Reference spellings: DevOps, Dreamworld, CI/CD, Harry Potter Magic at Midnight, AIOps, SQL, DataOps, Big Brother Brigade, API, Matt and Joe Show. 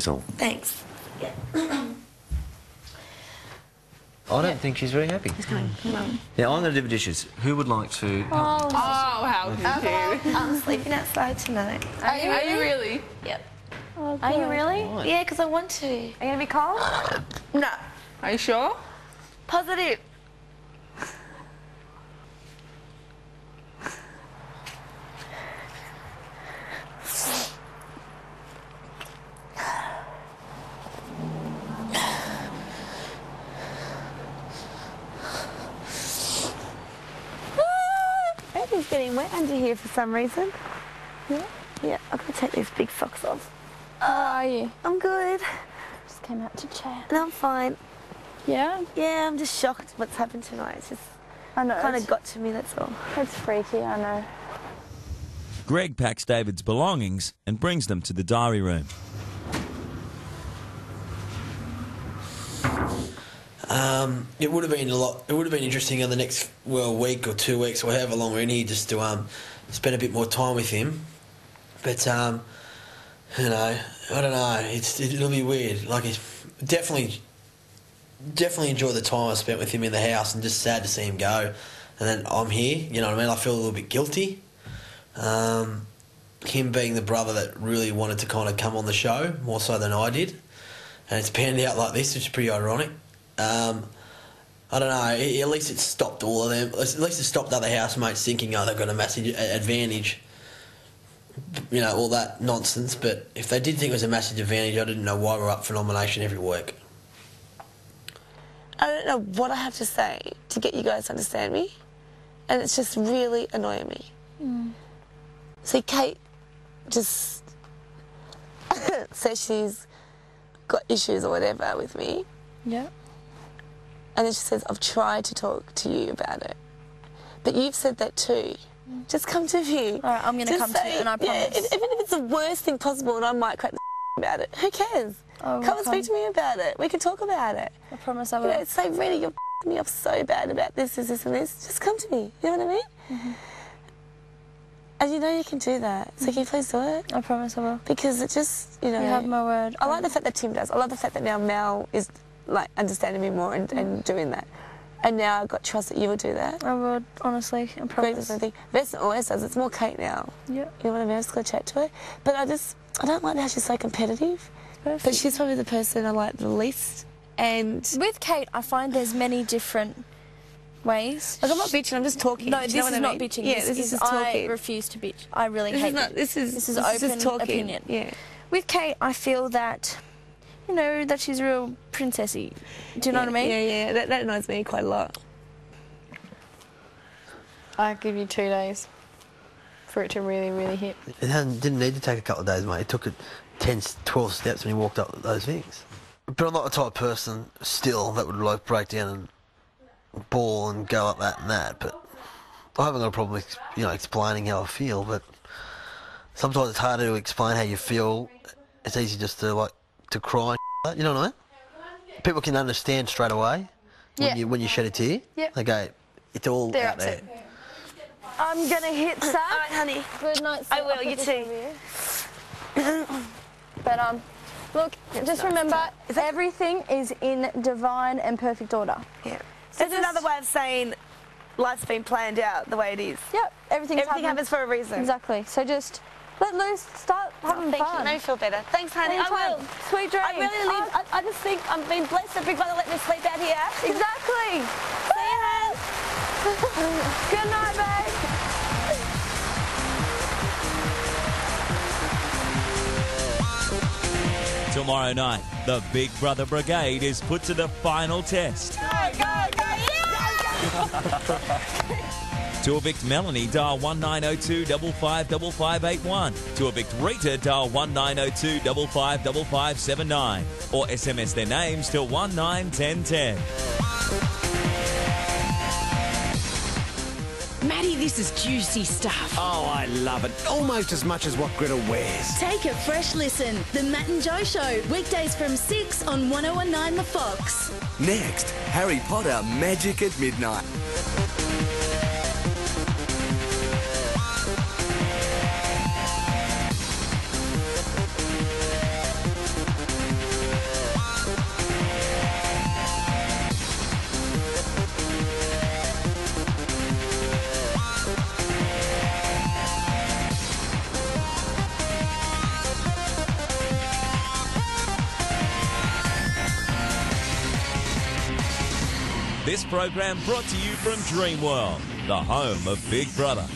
years old. Thanks. Yeah. I don't think she's very happy. She's going, Now, I'm going to do the dishes. Who would like to... Oh, how cute. I'm sleeping outside tonight. Are you really? Yep. Oh, are you really? Why? Yeah, because I want to. Are you going to be cold? No. Are you sure? Positive. It's getting wet under here for some reason. Yeah? Yeah, I've got to take these big socks off. How are you? I'm good. Just came out to chat. And I'm fine. Yeah? Yeah, I'm just shocked what's happened tonight. It's just kind of got to me, that's all. It's freaky, I know. Greg packs David's belongings and brings them to the diary room. It would have been interesting in the next week or 2 weeks or however long we're in here just to spend a bit more time with him. But you know, I don't know. It'll be weird. Like, it's definitely enjoy the time I spent with him in the house, and just sad to see him go. And then I'm here. You know what I mean? I feel a little bit guilty. Him being the brother that really wanted to kind of come on the show more so than I did, and it's panned out like this, which is pretty ironic. I don't know, at least it stopped all of them, at least it stopped other housemates thinking, oh, they've got a massive advantage, you know, all that nonsense. But if they did think it was a massive advantage, I didn't know why we're up for nomination every week. I don't know what I have to say to get you guys to understand me, and it's just really annoying me. Mm. See, Kate just says she's got issues or whatever with me. Yeah. And then she says, I've tried to talk to you about it. But you've said that too. Just come to me. All right, I'm going to come to you, and I promise. Yeah, even if it's the worst thing possible and I might crack the about it, who cares? Oh, come and speak to me about it. We can talk about it. I promise I will. You know, say, really, you're me off so bad about this, and this. Just come to me. You know what I mean? Mm-hmm. And you know you can do that. So can you please do it? I promise I will. Because it just, you know... You have my word. I like the fact that Tim does. I love the fact that now Mel is... like, understanding me more and doing that. And now I've got trust that you will do that. I would, honestly, I promise. Vess always does, it's more Kate now. Yeah. You know what I mean? I'm just going to chat to her. But I don't like how she's so competitive. But she's probably the person I like the least. And... with Kate, I find there's many different ways. Like, I'm not bitching, I'm just talking. No, this is not bitching. Yeah, this is talking. I refuse to bitch. I really hate it. This is open opinion. Yeah. With Kate, I feel that... you know, that she's real princessy. Do you know what I mean? Yeah, yeah, that annoys me quite a lot. I give you 2 days for it to really, really hit. It didn't need to take a couple of days, mate. It took 10, 12 steps when he walked up those things. But I'm not the type of person still that would, like, break down and bawl and go up that and that, but I haven't got a problem with, you know, explaining how I feel, but sometimes it's harder to explain how you feel. It's easy just to, like, to cry and you know what I mean? People can understand straight away when you shed a tear. Yep. They go, it's all out there. I'm going to hit Sam. All right, honey. Good night, Sam. I will, you too. But, look, just remember, everything is in divine and perfect order. Yeah. So it's another way of saying life's been planned out the way it is. Yep. Everything happens for a reason. Exactly. So just... let loose, start having fun. Now you feel better. Thanks, honey. I will. Sweet dreams. I really leave. I just think I'm being blessed that Big Brother let me sleep out here. Exactly. See you, hon. Good night, babe. Tomorrow night, the Big Brother Brigade is put to the final test. Go, go, go. Yeah. Go, go. To evict Melanie, dial 1902 555581. To evict Rita, dial 1902 555579. Or SMS their names to 191010. Maddie, this is juicy stuff. Oh, I love it. Almost as much as what Greta wears. Take a fresh listen. The Matt and Joe Show, weekdays from 6 on 1019 The Fox. Next, Harry Potter Magic at Midnight. This program brought to you from Dreamworld, the home of Big Brother.